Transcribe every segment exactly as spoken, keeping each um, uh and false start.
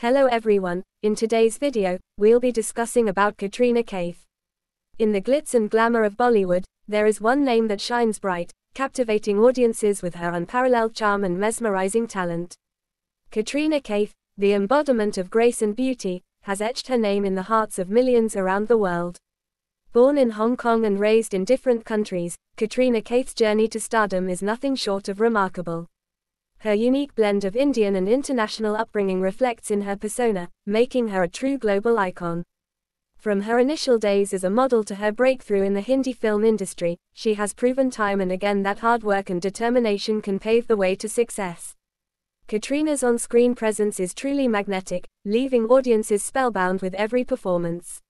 Hello everyone, in today's video, we'll be discussing about Katrina Kaif. In the glitz and glamour of Bollywood, there is one name that shines bright, captivating audiences with her unparalleled charm and mesmerizing talent. Katrina Kaif, the embodiment of grace and beauty, has etched her name in the hearts of millions around the world. Born in Hong Kong and raised in different countries, Katrina Kaif's journey to stardom is nothing short of remarkable. Her unique blend of Indian and international upbringing reflects in her persona, making her a true global icon. From her initial days as a model to her breakthrough in the Hindi film industry, she has proven time and again that hard work and determination can pave the way to success. Katrina's on-screen presence is truly magnetic, leaving audiences spellbound with every performance.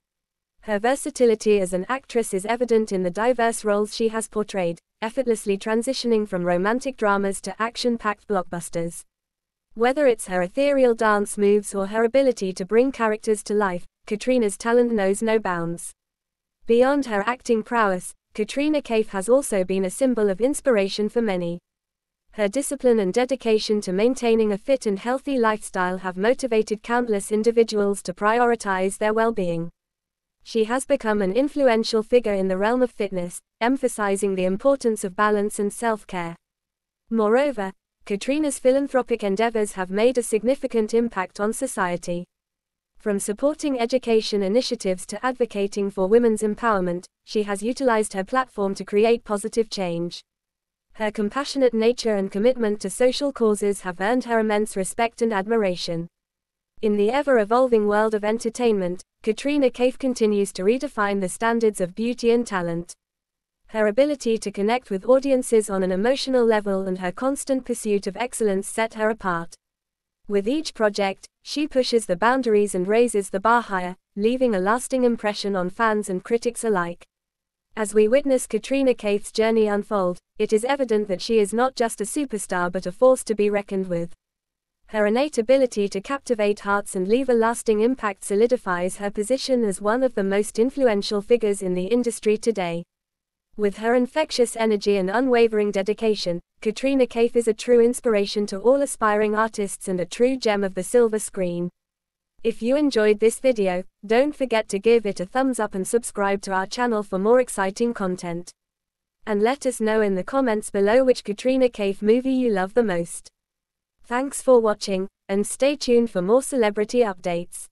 Her versatility as an actress is evident in the diverse roles she has portrayed, effortlessly transitioning from romantic dramas to action-packed blockbusters. Whether it's her ethereal dance moves or her ability to bring characters to life, Katrina's talent knows no bounds. Beyond her acting prowess, Katrina Kaif has also been a symbol of inspiration for many. Her discipline and dedication to maintaining a fit and healthy lifestyle have motivated countless individuals to prioritize their well-being. She has become an influential figure in the realm of fitness, emphasizing the importance of balance and self-care. Moreover, Katrina's philanthropic endeavors have made a significant impact on society. From supporting education initiatives to advocating for women's empowerment, she has utilized her platform to create positive change. Her compassionate nature and commitment to social causes have earned her immense respect and admiration. In the ever-evolving world of entertainment, Katrina Kaif continues to redefine the standards of beauty and talent. Her ability to connect with audiences on an emotional level and her constant pursuit of excellence set her apart. With each project, she pushes the boundaries and raises the bar higher, leaving a lasting impression on fans and critics alike. As we witness Katrina Kaif's journey unfold, it is evident that she is not just a superstar but a force to be reckoned with. Her innate ability to captivate hearts and leave a lasting impact solidifies her position as one of the most influential figures in the industry today. With her infectious energy and unwavering dedication, Katrina Kaif is a true inspiration to all aspiring artists and a true gem of the silver screen. If you enjoyed this video, don't forget to give it a thumbs up and subscribe to our channel for more exciting content. And let us know in the comments below which Katrina Kaif movie you love the most. Thanks for watching, and stay tuned for more celebrity updates.